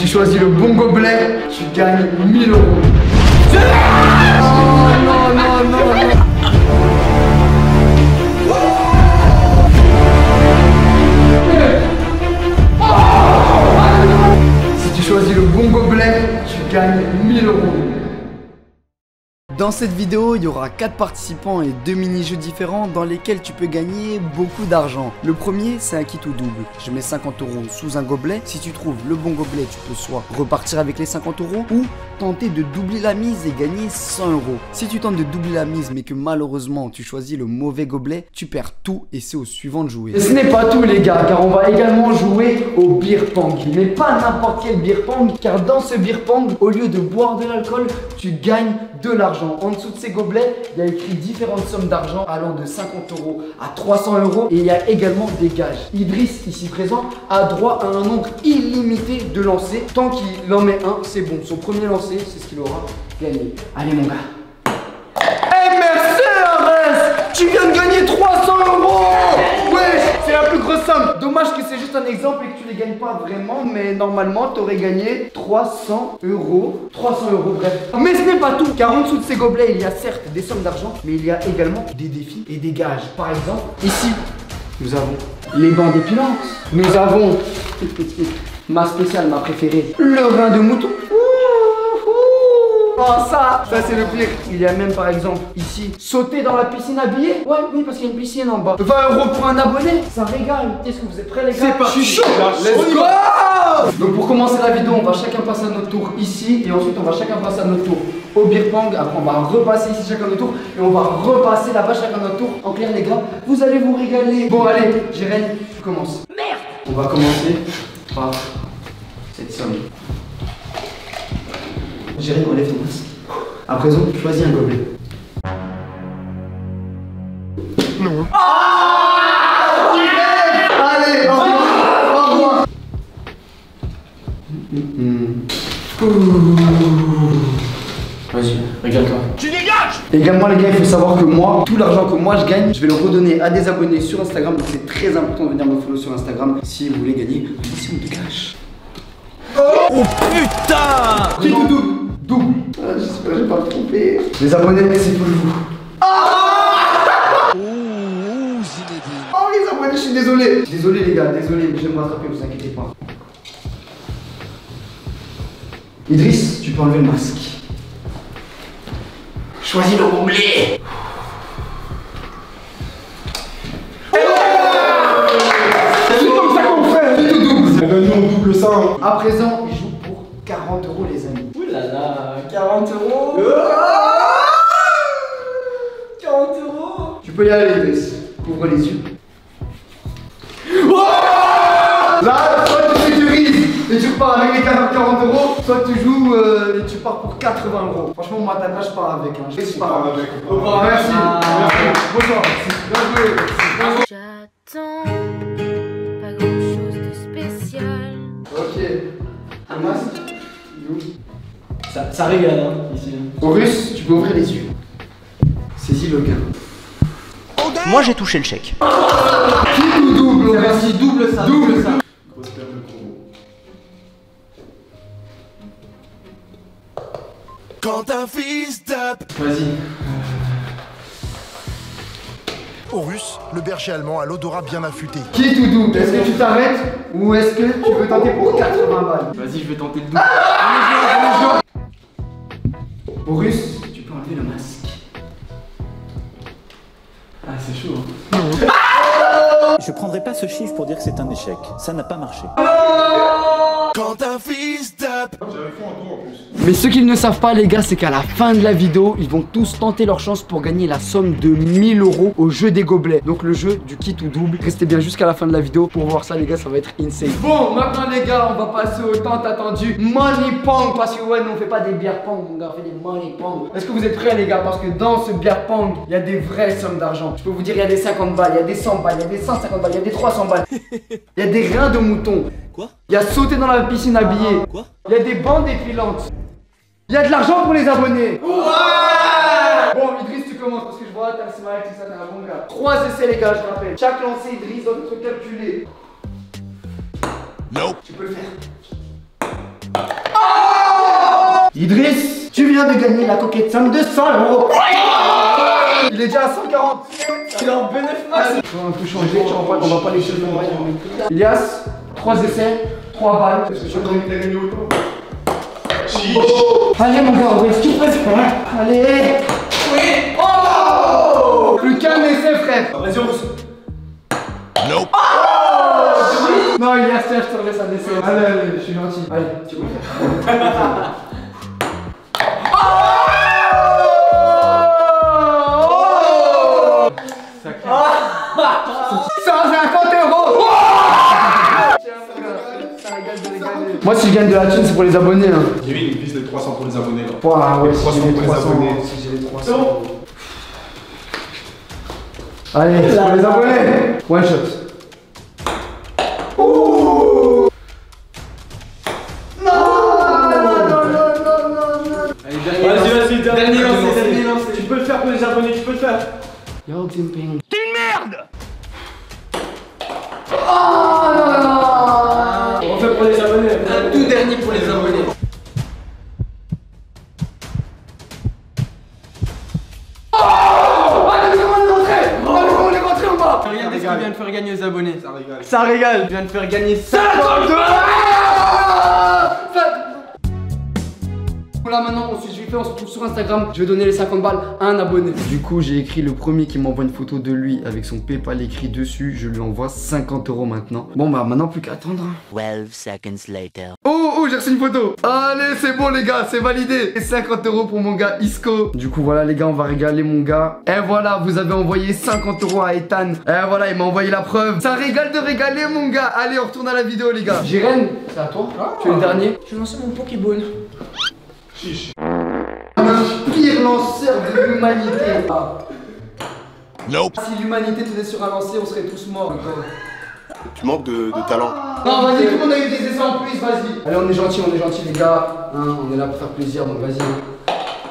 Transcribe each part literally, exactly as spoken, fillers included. tu choisis le bon gobelet, tu gagnes mille euros. Non, non, non, non. Si tu choisis le bon gobelet, tu gagnes mille euros. Dans cette vidéo, il y aura quatre participants et deux mini-jeux différents dans lesquels tu peux gagner beaucoup d'argent. Le premier, c'est un kit ou double. Je mets cinquante euros sous un gobelet. Si tu trouves le bon gobelet, tu peux soit repartir avec les cinquante euros ou tenter de doubler la mise et gagner cent euros. Si tu tentes de doubler la mise mais que malheureusement tu choisis le mauvais gobelet, tu perds tout et c'est au suivant de jouer. Et ce n'est pas tout les gars, car on va également jouer au beer pong. Mais pas n'importe quel beer pong, car dans ce beer pong, au lieu de boire de l'alcool, tu gagnes de l'argent. En dessous de ces gobelets, il y a écrit différentes sommes d'argent allant de cinquante euros à trois cents euros et il y a également des gages. Idriss, ici présent, a droit à un nombre illimité de lancers. Tant qu'il en met un, c'est bon. Son premier lancer, c'est ce qu'il aura gagné. Allez, mon gars. Hey, merci, Arès. Tu viens de gagner trois cents euros. Ouais, c'est la plus grosse somme. Dommage que c'est juste un exemple et que tu les gagnes pas vraiment, mais normalement t'aurais gagné trois cents euros. trois cents euros, bref. Mais ce n'est pas tout, car en dessous de ces gobelets, il y a certes des sommes d'argent, mais il y a également des défis et des gages. Par exemple, ici, nous avons les bancs dépilants. Nous avons ma spéciale, ma préférée, le rein de mouton. Oh ça, ça c'est le pire. Il y a même par exemple ici, sauter dans la piscine habillée. Ouais, oui, parce qu'il y a une piscine en bas. vingt euros pour un abonné, ça régale. Est-ce que vous êtes prêts les gars? C'est parti. Je suis chaud. Let's go. Donc pour commencer la vidéo, on va chacun passer à notre tour ici. Et ensuite on va chacun passer à notre tour au beer pong. Après on va repasser ici chacun notre tour. Et on va repasser là-bas chacun notre tour. En clair les gars, vous allez vous régaler. Bon allez, Jérém, commence. Merde. On va commencer par cette somme. Jérém, enlève ton masque. À présent, choisis un gobelet. Non. Oh Jérém ! Allez, au revoir, au revoir. Vas-y, regarde-toi. Tu dégages. Également les gars, il faut savoir que moi, tout l'argent que moi je gagne, je vais le redonner à des abonnés sur Instagram. Donc c'est très important de venir me follow sur Instagram si vous voulez gagner. Attention, dégage. Oh, oh putain. Qui doudou. Double. Ah, j'espère que je vais pas me tromper. Les abonnés, c'est toujours vous. Ah, oh, oh, oh les abonnés, je suis désolé. Désolé les gars, désolé, mais je vais me rattraper, vous inquiétez pas. Idriss, tu peux enlever le masque. Choisis le gobelet. C'est comme ça qu'on fait. C'est tout double. Ben nous on double ça. À présent, il joue pour quarante euros les amis. quarante euros. quarante euros. Tu peux y aller, Idriss. Ouvre les yeux. Oh là, soit tu sécurises et tu repars avec les quarante euros, soit tu joues euh, et tu pars pour quatre-vingts euros. Franchement, moi, ta place, je pars avec. Hein. Je, je pars avec. Au revoir. Merci. Ah. Merci. Bonsoir. Bien joué. Bien joué. J'attends pas grand-chose de spécial. Ok. Un masque. Ça, ça régale, hein, ici. Horus, tu peux ouvrir les yeux. Saisis le gars. Moi, j'ai touché le chèque. Qui nous double, vas-y, double ça. Double ça. Grosse perte de combo. Quand un fils tape. Vas-y. Horus, le berger allemand à l'odorat bien affûté. Qui tout double? Est-ce que tu t'arrêtes ou est-ce que tu veux tenter pour quatre-vingts balles? Vas-y, je vais tenter le double. Ah Horus, tu peux enlever le masque. Ah, c'est chaud. Hein. Je prendrai pas ce chiffre pour dire que c'est un échec. Ça n'a pas marché. Quand un fils tape. Mais ce qu'ils ne savent pas, les gars, c'est qu'à la fin de la vidéo, ils vont tous tenter leur chance pour gagner la somme de mille euros au jeu des gobelets. Donc, le jeu du kit ou double. Restez bien jusqu'à la fin de la vidéo pour voir ça, les gars, ça va être insane. Bon, maintenant, les gars, on va passer au temps attendu. Money pong. Parce que, ouais, nous, on fait pas des beer pong, on fait des money pong. Est-ce que vous êtes prêts, les gars? Parce que dans ce beer pong, il y a des vraies sommes d'argent. Je peux vous dire, il y a des cinquante balles, il y a des cent balles, il y a des cent cinquante balles, il y a des trois cents balles. Il y a des reins de mouton. Quoi? Il y a sauté dans la piscine habillée. Quoi? Il y a des bandes défilantes. Il y a de l'argent pour les abonnés. Ouais. Bon, Idriss, tu commences parce que je vois, t'as c'est mal, tout ça, t'as un bon gars. trois essais, les gars, je rappelle. Chaque lancé, Idriss doit être calculé. Nope. Tu peux le faire. Idriss, tu viens de gagner la coquette somme de cent euros. Il est déjà à cent quarante. Il est en bénéfice. On va un peu changer, tu vois, on va pas laisser le même rayon. Ilias, trois essais, trois balles. Est-ce que tu as gagné ta gagne autant? Allez mon gars, est-ce qu'il presse pas? Allez. Oui. Oh, plus qu'un essai frère. Vas-y on pousse. Nope. Oh non Ilias, tiens, je te laisse un essai. Allez, allez, je suis gentil. Allez, tu peux le faire. cent cinquante euros. Moi si je gagne de la thune c'est pour les abonnés hein. J'ai vu une piste de trois cents pour les abonnés là. Ouah ouais, si j'ai les trois cents, si j'ai les trois cents. Allez, c'est pour les abonnés. One shot. Ouh. Non non non non non non. Allez, vas-y, vas-y, dernier lancé, dernier lancé. Tu peux le faire pour les abonnés, tu peux le faire. Yo Tim Ping. Oh non, non. On fait pour les abonnés. Un tout dernier pour les abonnés. Oh, allez, on est rentré. Oh, on est rentré en bas. Regardez ce qu'on vient de faire gagner aux abonnés. Ça régale. Ça régale. Je viens de faire gagner cinquante balles. Là maintenant on se suit, on se retrouve sur Instagram. Je vais donner les cinquante balles à un abonné. Du coup j'ai écrit le premier qui m'envoie une photo de lui avec son PayPal écrit dessus. Je lui envoie cinquante euros maintenant. Bon bah maintenant plus qu'à attendre. twelve seconds later. Oh oh j'ai reçu une photo. Allez c'est bon les gars, c'est validé. Et cinquante euros pour mon gars Isco. Du coup voilà les gars, on va régaler mon gars. Et voilà, vous avez envoyé cinquante euros à Ethan. Et voilà, il m'a envoyé la preuve. Ça régale de régaler mon gars. Allez on retourne à la vidéo les gars. Jiren, c'est à toi. Ah, tu es le dernier. Je vais lancer mon Pokéball. Chiche. Un pire lanceur de l'humanité. Ah. Nope. Si l'humanité tenait sur un lancer, on serait tous morts. Tu manques de, de ah. talent. Non, vas-y, tout le monde a eu des essais en plus, vas-y. Allez, on est gentil, on est gentil, les gars. Hein, on est là pour faire plaisir, donc vas-y. Oh,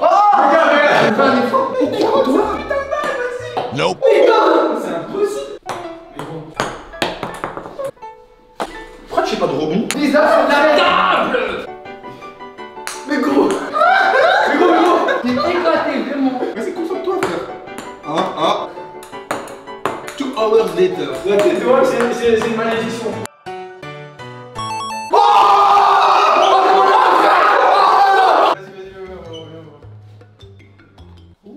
regarde, regarde. Mais tu rentres là. Putain de balle, vas-y. Nope. Putain, c'est impossible. Mais bon. Pourquoi tu fais pas de rebond? Bizarre, c'est de la table. Mais gros, mais gros, mais gros, t'es éclaté vraiment. Vas-y, concentre-toi, frère. Hein, hein. Two hours later. Ouais, tu vois, c'est une malédiction. Oh, oh, oh, oh.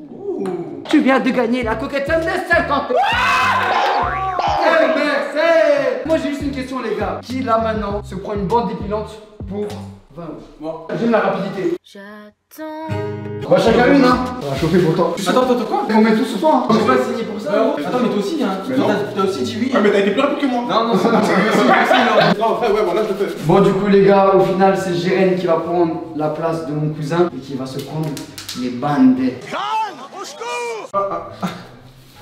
Tu viens de gagner la coquette somme de cinquante. M R C. Moi, j'ai juste une question, les gars. Qui là maintenant se prend une bande dépilante pour vingt euros. J'aime la rapidité. J'attends. On va chacun une, hein. Ça va chauffer pour toi. Attends, attends, quoi? On met tout ce soir. Je vais pas signer pour ça. Attends, mais toi aussi, hein. T'as aussi dit oui. Ah, mais t'as été plein plus que moi. Non, non, c'est pas possible. Non, après, ouais, voilà, je le fais. Bon, du coup, les gars, au final, c'est Jérém qui va prendre la place de mon cousin et qui va se prendre les bandes. Calme, au secours.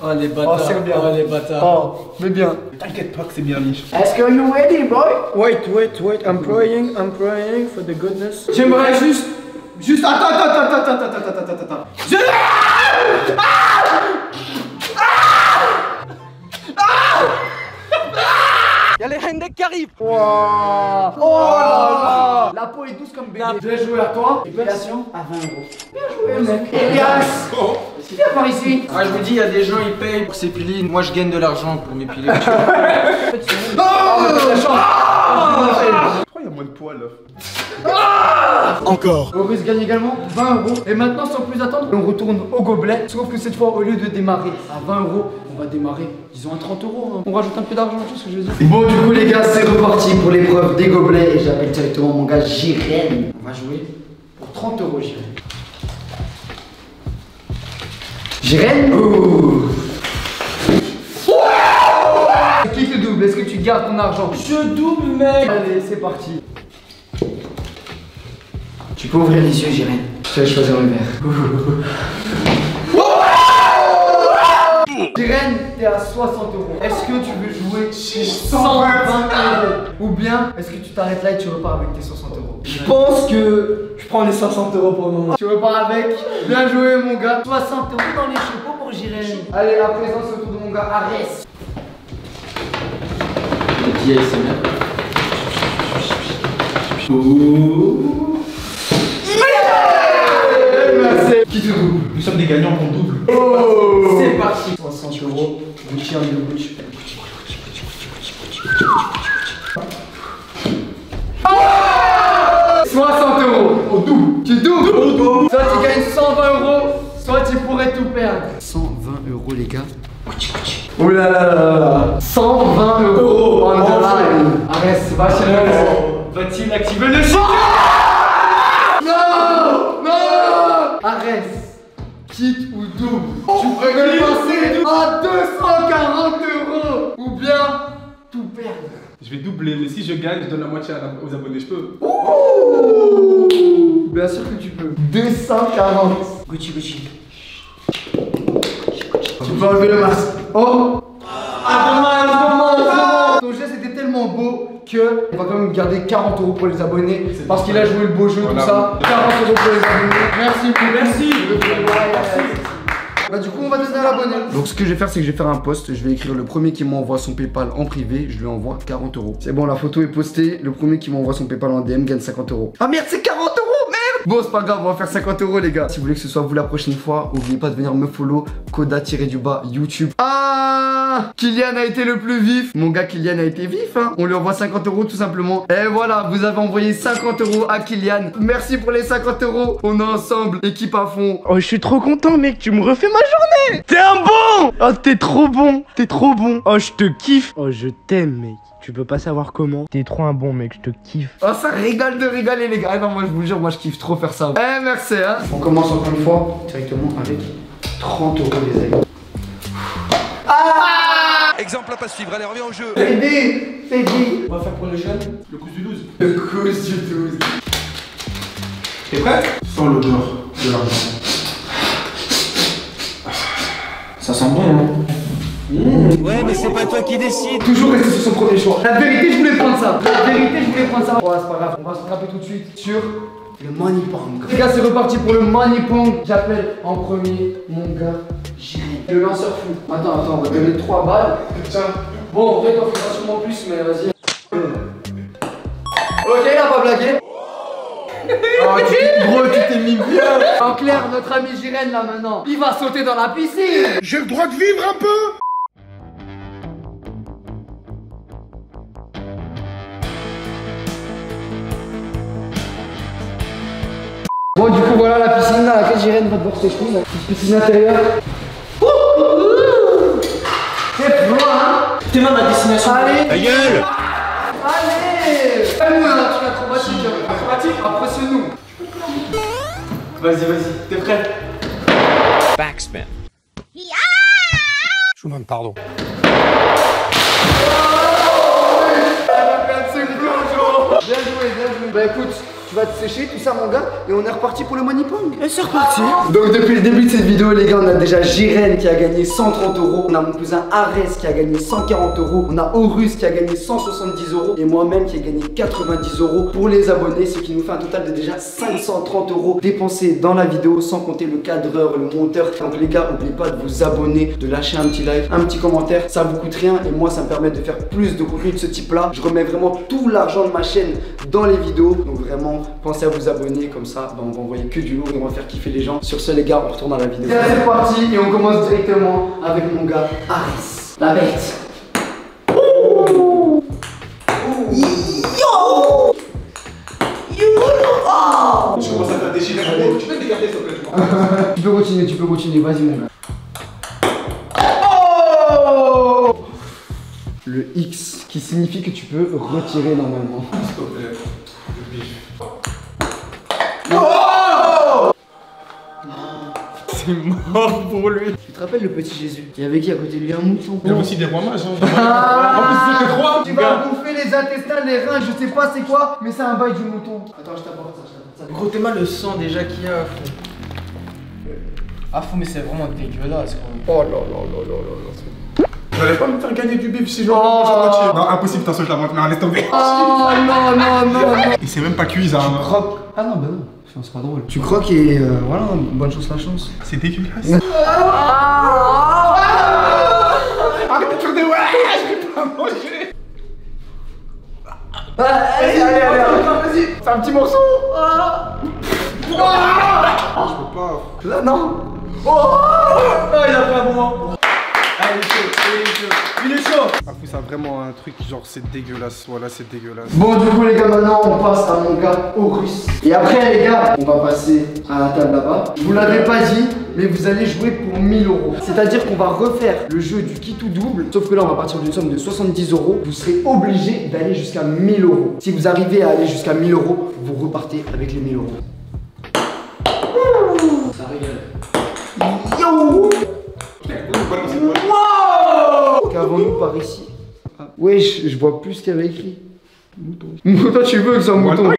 Oh les bâtards, oh, bien. Oh les bâtards. Oh, mais bien. T'inquiète pas que c'est bien niche. Est-ce que you ready boy? Wait, wait, wait, I'm praying, I'm praying for the goodness. J'aimerais juste, juste, attends, attends, attends, attends, attends, attends, attends, attends, attends. Je... Ah ah ah. Y'a les Hendek qui arrivent. Wow. Oh là là. La peau est douce comme bébé. Je vais jouer à toi. Égulation à vingt euros. Bien joué mec. Égulation. Oh. Viens par ici. Ah, je vous dis, il y a des gens, ils payent pour s'épiler. Moi, je gagne de l'argent pour m'épiler. En fait, oh, pourquoi il y a moins de poils là? Encore. Horus gagne également vingt euros. Et maintenant, sans plus attendre, on retourne au gobelet. Sauf que cette fois, au lieu de démarrer à vingt euros, on va démarrer, disons à trente euros. Hein. On rajoute un peu d'argent, tu sais ce que je veux dire. Bon, du coup, les gars, c'est reparti pour l'épreuve des gobelets. Et j'appelle directement mon gars Jiren. On va jouer pour trente euros, Jiren. Jiren, oh. Wow. Qui te double? Est-ce que tu gardes ton argent? Je double mec. Allez c'est parti. Tu peux ouvrir les yeux Jiren. Je vais choisir le vert. Wow. Jiren, t'es à soixante euros. Est-ce que tu veux jouer pour cent vingt euros? Ou bien est-ce que tu t'arrêtes là et tu repars avec tes soixante euros? Je pense que je prends les soixante euros pour le moment. Tu repars avec. Bien joué mon gars. soixante euros dans les chevaux pour Jiren. Allez, la présence autour de mon gars Arès. Et qui est ici là? Qui te double? Nous sommes des gagnants qu'on double. Oh, c'est parti. Soixante euros. Le chien de bouche. soixante euros au double. Tu doubles. Soit tu gagnes cent vingt euros, soit tu pourrais tout perdre. Cent vingt euros les gars. Oh là là là là. Cent vingt euros en live. Arès, va chez nous. Va-t-il activer le chien? Non, non. Arès, quitte ou double, oh, tu pourrais passer à deux cent quarante euros ou bien tout perdre. Je vais doubler, mais si je gagne, je donne la moitié aux abonnés, je peux. Oh, bien sûr que tu peux. deux cent quarante. Gucci, Gucci. Tu peux enlever le masque. Oh, ah, dommage, dommage, dommage. Ton geste était tellement beau que on va quand même garder quarante euros pour les abonnés parce qu'il a joué le beau jeu, voilà, tout ça. quarante euros pour les abonnés. Merci beaucoup. Merci. Merci. Bah du coup on va donner à l'abonné. Donc ce que je vais faire, c'est que je vais faire un post. Je vais écrire le premier qui m'envoie son PayPal en privé, je lui envoie quarante euros. C'est bon, la photo est postée. Le premier qui m'envoie son PayPal en D M gagne cinquante euros. Ah merde, c'est quarante euros. Bon, c'est pas grave, on va faire cinquante euros les gars. Si vous voulez que ce soit vous la prochaine fois, n'oubliez pas de venir me follow, Koda-du-bas YouTube. Ah, Kylian a été le plus vif. Mon gars Kylian a été vif hein. On lui envoie cinquante euros tout simplement. Et voilà, vous avez envoyé cinquante euros à Kylian. Merci pour les cinquante euros. On est ensemble, équipe à fond. Oh, je suis trop content mec, tu me refais ma journée. T'es un bon. Oh, t'es trop bon. T'es trop bon. Oh, je te kiffe. Oh, je t'aime mec. Tu peux pas savoir comment. T'es trop un bon mec, je te kiffe. Oh, ça rigole de rigoler les gars. Ah non, moi je vous le jure, moi je kiffe trop faire ça. Eh merci hein. On commence encore une fois directement avec trente euros les amis. Ah, exemple à pas suivre, allez reviens au jeu. Fédi, Fédi. On va faire pour le jeune. Le coup du douze. Le coup du douze. T'es prêt? Sans l'odeur de l'argent. Ça sent bon hein. Mmh. Ouais mais c'est pas toi qui décide. Toujours rester sur son premier choix. La vérité je voulais prendre ça. La vérité je voulais prendre ça. Ouais, c'est pas grave. On va se rattraper tout de suite sur le money pong. Les gars, c'est reparti pour le money pong. J'appelle en premier mon gars Jiren. Le lanceur fou. Attends, attends, on va donner trois balles. Tiens. Bon, en fait on fera sûrement plus mais vas-y. Ok, il a pas blagué. Oh, tu gros, tu t'es mis bien. En clair, notre ami Jiren là maintenant, il va sauter dans la piscine. J'ai le droit de vivre un peu. Bon, du coup voilà la piscine à laquelle Jiren va devoir s'échouer, la piscine intérieure. C'est loin hein. T'es même à destination. Allez. Ta gueule. Allez. Fais-moi un truc acrobatique. Acrobatique. Impressionne-nous. Vas-y, vas-y, t'es prêt? Backspin. Je vous demande pardon. Bien joué, bien joué. Bah écoute, tu vas te sécher tout ça mon gars et on est reparti pour le money pong. Et c'est reparti. Donc depuis le début de cette vidéo les gars, on a déjà Jiren qui a gagné cent trente euros, on a mon cousin Arès qui a gagné cent quarante euros, on a Horus qui a gagné cent soixante-dix euros et moi-même qui ai gagné quatre-vingt-dix euros pour les abonnés, ce qui nous fait un total de déjà cinq cent trente euros dépensés dans la vidéo sans compter le cadreur, le monteur. Donc les gars, n'oubliez pas de vous abonner, de lâcher un petit like, un petit commentaire, ça vous coûte rien et moi ça me permet de faire plus de contenu de ce type là. Je remets vraiment tout l'argent de ma chaîne dans les vidéos, donc vraiment pensez à vous abonner, comme ça bah, on va envoyer que du lourd et on va faire kiffer les gens. Sur ce les gars, on retourne à la vidéo. C'est parti et on commence directement avec mon gars Arès, la bête. Ouh. Ouh. Yo. Yo. Oh. Je commence à faire des chiffres. Tu peux te dégarder s'il te plaît. Tu peux continuer, tu peux continuer, vas-y mon gars. Le X qui signifie que tu peux retirer normalement. Oh, c'est mort pour lui. Tu te rappelles le petit Jésus? Il y avait qui à côté de lui? Un mouton. Il y avait aussi des rois mages hein. Ah, en plus c'était trois. Tu vas bouffer les intestins, les reins, je sais pas c'est quoi, mais c'est un bail du mouton. Attends, je t'apporte ça, je t'apporte ça. Gros, t'es mal le sang déjà qu'il y a à fond. À fond, mais c'est vraiment dégueulasse quoi. Oh là là là là là là. J'allais pas me faire gagner du bif si je oh. Non, impossible, t'as sauté la vente, mais allez tomber. Oh non, non, non, non. Et c'est même pas cuit ça. Tu croques. Ah non, bah non, c'est pas drôle. Tu croques et euh, voilà, bonne chance la chance. C'est dégueulasse. Arrête de tourner, ouais, je vais pas manger. Allez, allez, allez, vas-y. C'est un petit morceau. Ah, je peux pas. Là, non. Oh, oh, il a fait un moment. Ah, il est chaud, il est chaud, il est chaud. Ah, ça vraiment un truc genre c'est dégueulasse. Voilà, c'est dégueulasse. Bon, du coup les gars, maintenant on passe à mon gars Horus. Et après les gars, on va passer à la table là-bas. Je vous l'avais pas dit, mais vous allez jouer pour mille euros. C'est-à-dire qu'on va refaire le jeu du kit ou double, sauf que là on va partir d'une somme de soixante-dix euros. Vous serez obligé d'aller jusqu'à mille euros. Si vous arrivez à aller jusqu'à mille euros, vous repartez avec les mille euros. Ça régale. Yo, wow. Qu'avons-nous par ici? Wesh, je vois plus ce qu'il y avait écrit. Mouton. Toi, tu veux que ça mouton?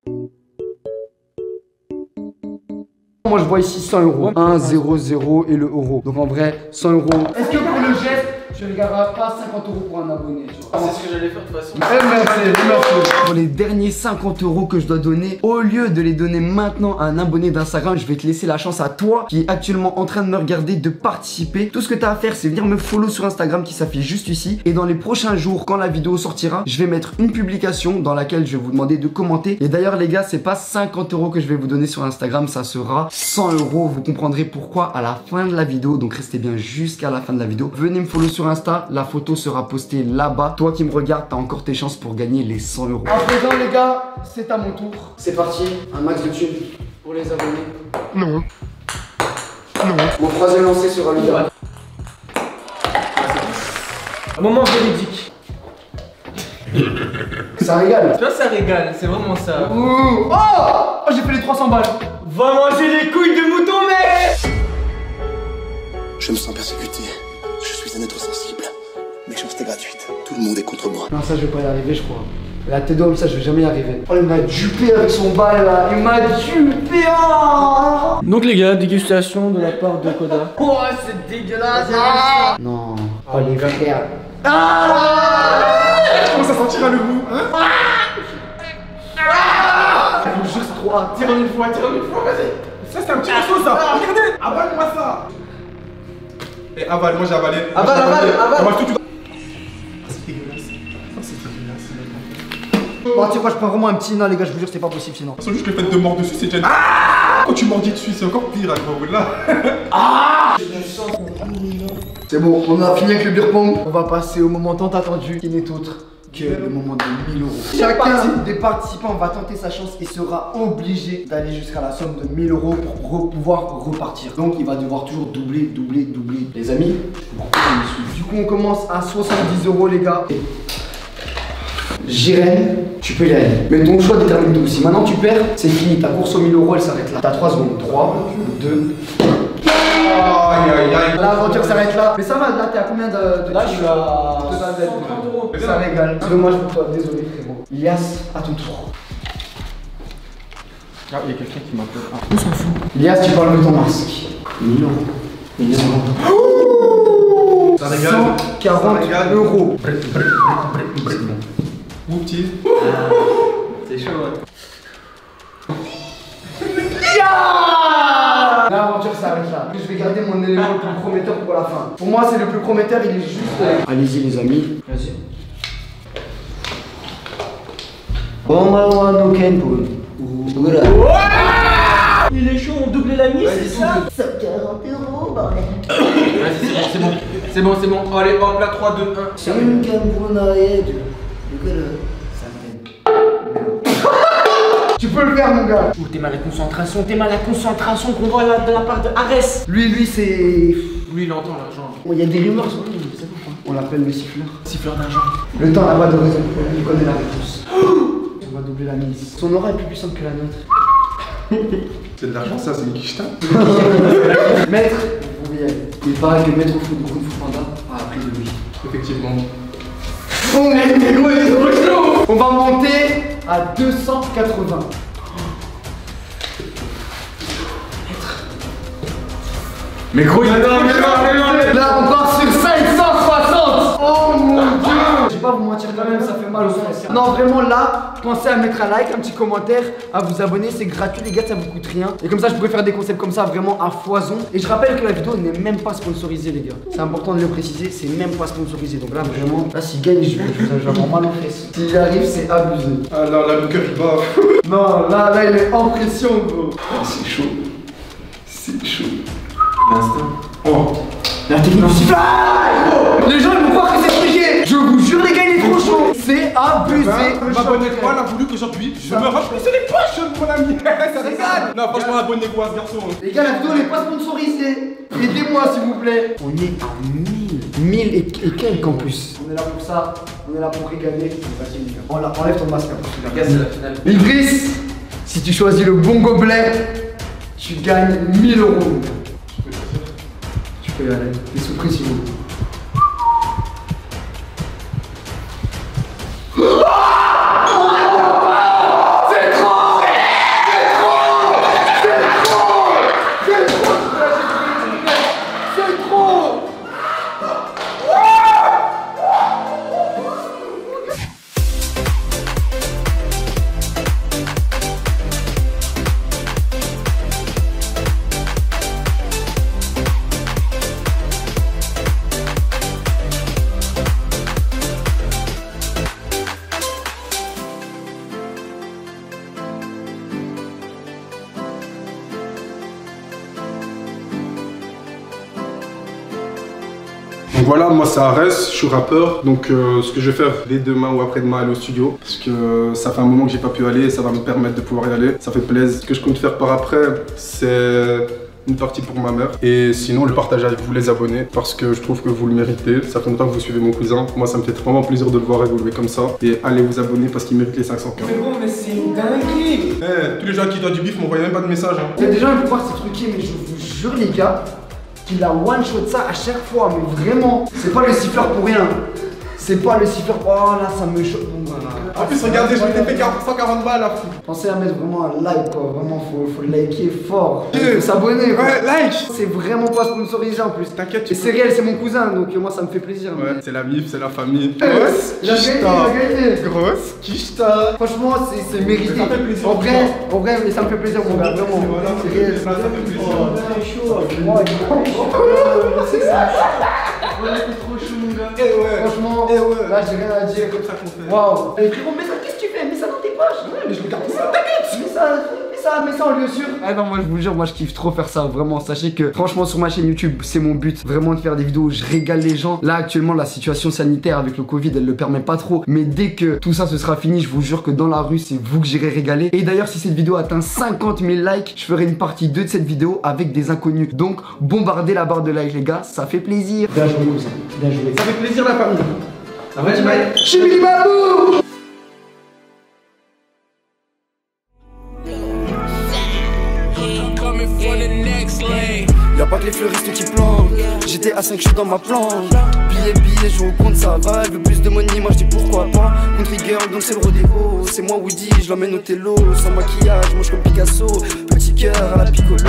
Moi, je vois ici cent euros. un, zéro, zéro et le euro. Donc en vrai, cent euros. Est-ce que pour le geste, tu regarderas pas cinquante euros pour un abonné? Ah, c'est ce que j'allais faire de toute façon. Merci. Pour les derniers cinquante euros que je dois donner, au lieu de les donner maintenant à un abonné d'Instagram, je vais te laisser la chance à toi qui est actuellement en train de me regarder de participer. Tout ce que tu as à faire, c'est venir me follow sur Instagram qui s'affiche juste ici. Et dans les prochains jours, quand la vidéo sortira, je vais mettre une publication dans laquelle je vais vous demander de commenter. Et d'ailleurs les gars, c'est pas cinquante euros que je vais vous donner sur Instagram, ça sera cent euros. Vous comprendrez pourquoi à la fin de la vidéo. Donc restez bien jusqu'à la fin de la vidéo. Venez me follow sur Insta, la photo sera postée là-bas. Toi qui me regardes, t'as encore tes chances pour gagner les cent euros. À présent les gars, c'est à mon tour. C'est parti, un max de thunes pour les abonnés. Non. Non. Mon troisième lancé sera lui. Un moment véridique. Ça régale. Tu vois, ça régale, c'est vraiment ça. Ouh. Oh, oh, j'ai fait les trois cents balles. Va manger les couilles de mouton, mec. Je me sens persécuté. Je suis un être sensible. Mes chances étaient gratuites. Tout le monde est contre moi. Non, ça je vais pas y arriver, je crois. La tête d'homme, ça je vais jamais y arriver. Oh, il m'a dupé avec son bal là. Il m'a dupé. Oh. Donc les gars, dégustation de la part de Koda. Oh, c'est dégueulasse. Ah. Non. Oh, les frères. Ah. Comment ça sentira le goût, hein? Ah. Ah. Je vous jure, c'est trop hard. Tire une fois, tire une fois, vas-y. Ça c'est un petit morceau ça. Ah. Regardez. Avale-moi ça. Et avale, moi j'ai avalé. Avale, avale, avale tout, tout. C'est dégueulasse. Oh, c'est dégueulasse. Oh, tu sais quoi, je prends vraiment un petit nain, les gars, je vous jure, c'est pas possible sinon. C'est juste le fait de mordre dessus, c'est déjà. Ah. Quand tu mordis dessus, c'est encore pire à ce là. Ah. C'est bon, on a fini avec le beer pong. On va passer au moment tant attendu qui n'est autre que le moment de mille euros. Chacun des participants va tenter sa chance et sera obligé d'aller jusqu'à la somme de mille euros pour pouvoir repartir. Donc il va devoir toujours doubler, doubler, doubler. Les amis, du coup on commence à soixante-dix euros les gars. Jiren, tu peux y aller. Mais ton choix détermine tout. Si maintenant tu perds, c'est fini. Ta course aux mille euros elle s'arrête là. T'as trois secondes. trois, deux. Aïe aïe aïe. L'aventure s'arrête là. Mais ça va, là t'es à combien de, de là je suis à cent trente euros. Ça régale. C'est dommage pour toi, désolé frérot. Ilias, à ton tour. Ah, il y a quelqu'un qui m'appelle. Ah, on s'en fout. Ilias, tu parles de ton masque. mille euros. mille euros. Ça régale. cent quarante euros. Mon petit. C'est chaud, ouais. L'aventure s'arrête là. Je vais garder mon élément le plus prometteur pour la fin. Pour moi, c'est le plus prometteur, il est juste. Allez-y, les amis. Vas-y. Il est chaud, on double la mise, c'est ça? cent quarante euros, bordel. Vas-y, c'est bon, c'est bon, c'est bon. Allez, hop là, trois, deux, un. Tu peux le faire mon gars. Ouh, t'es mal à la concentration, t'es mal à la concentration qu'on voit de la part de Arès. Lui, lui c'est... Lui il entend l'argent. Il y a des rumeurs sur lui, c'est pourquoi. On l'appelle le siffleur. Siffleur d'argent. Le temps là-bas de raison, il connaît la réponse. On va doubler la mise. Son aura est plus puissante que la nôtre. C'est de l'argent ça, c'est une quicheta. Maître, vous y aller. Il paraît que maître au foot de Kung Fu Panda a appris de lui. Effectivement. On va monter à deux cent quatre-vingts. Mais gros, il y a un. Là, on part sur cinq cent soixante. Oh mon dieu. Je vais pas vous mentir quand même, ça fait mal au sens. Non, vraiment là, pensez à mettre un like, un petit commentaire, à vous abonner, c'est gratuit les gars, ça vous coûte rien. Et comme ça je pourrais faire des concepts comme ça vraiment à foison. Et je rappelle que la vidéo n'est même pas sponsorisée les gars. C'est important de le préciser, c'est même pas sponsorisé. Donc là vraiment, là s'il gagne je vais avoir mal aux fesses. Si j'arrive c'est abusé. Ah là là le cœur il bat. Non là là il est en pression gros. Oh c'est chaud. C'est chaud. L'instant. Oh la technique du fly. Les gens ils vont croire que c'est figé. Je vous jure les gars il est trop chaud. C'est abusé. Abonnez-vous, elle a voulu que j'appuie. Je me rappuie sur les poches mon ami. Ça rigole. Non franchement abonnez-vous à ce garçon. Les gars la vidéo n'est pas sponsorisée. Aidez-moi s'il vous plaît. On est à mille mille et quelques en plus. On est là pour ça. On est là pour rigaler. C'est facile les gars. On enlève ton masque. Les gars c'est la finale. Idriss, si tu choisis le bon gobelet, tu gagnes mille euros. Tu peux y aller. T'es sous pression. C'est trop! C'est trop! C'est trop! C'est trop! C'est trop! Voilà, moi c'est Arès, je suis rappeur, donc euh, ce que je vais faire dès demain ou après-demain aller au studio, parce que euh, ça fait un moment que j'ai pas pu aller et ça va me permettre de pouvoir y aller, ça fait plaisir. Ce que je compte faire par après, c'est une partie pour ma mère, et sinon le partage avec vous les abonnés, parce que je trouve que vous le méritez, ça fait longtemps que vous suivez mon cousin, moi ça me fait vraiment plaisir de le voir évoluer comme ça, et allez vous abonner parce qu'il mérite les cinq cents K. Mais bon, mais c'est une dinguerie. Eh, tous les gens qui doivent du bif m'envoyaient même pas de message. Il y a des gens qui voient ces trucs, mais je vous jure les gars, il a one shot ça à chaque fois, mais vraiment, c'est pas le siffleur pour rien. C'est pas le siffleur pour... Oh là, ça me choque. En plus, regardez, je m'étais fait cent quarante balles là. Pensez à mettre vraiment un like quoi, vraiment, faut, faut liker fort. Faut s'abonner. Ouais, like. C'est vraiment pas sponsorisé en plus. T'inquiète, tu... C'est réel, c'est mon cousin, donc moi ça me fait plaisir. Ouais, c'est la mif, c'est la famille. Grosse quicheta. Grosse quicheta. Franchement, c'est mérité. Ça fait plaisir. En vrai, en vrai, mais ça me fait plaisir, mon gars, vraiment. C'est réel. Ça fait plaisir. Ouais, c'est trop chaud mon gars. Eh ouais. Franchement, eh ouais. Là j'ai rien à dire. Comme ça qu'on fait. Waouh. Mais frérot, mais ça, qu'est-ce que tu fais? Mets ça dans tes poches. Ouais, mais je regarde ça. T'inquiète. Mets ça, mets ça, mets ça en lieu sûr. Ah non, moi je vous jure, moi je kiffe trop faire ça. Vraiment, sachez que franchement sur ma chaîne YouTube, c'est mon but. Vraiment de faire des vidéos où je régale les gens. Là actuellement, la situation sanitaire avec le Covid, elle le permet pas trop. Mais dès que tout ça ce sera fini, je vous jure que dans la rue, c'est vous que j'irai régaler. Et d'ailleurs, si cette vidéo atteint cinquante mille likes, je ferai une partie deux de cette vidéo avec des inconnus. Donc, bombardez la barre de likes les gars, ça fait plaisir. Bien joué. Bien joué. Ça fait plaisir la famille. En vrai, je vais... Chibili Babou. Y'a pas que les fleuristes qui plantent. J'étais à cinq, je suis dans ma planche. Billet, billet, je au compte, ça va. Le plus de money, moi je dis pourquoi pas. Country girl, donc c'est le rodéo. C'est moi Woody, je l'emmène au télo. Sans maquillage, moi je suis comme Picasso. Petit cœur à la Piccolo.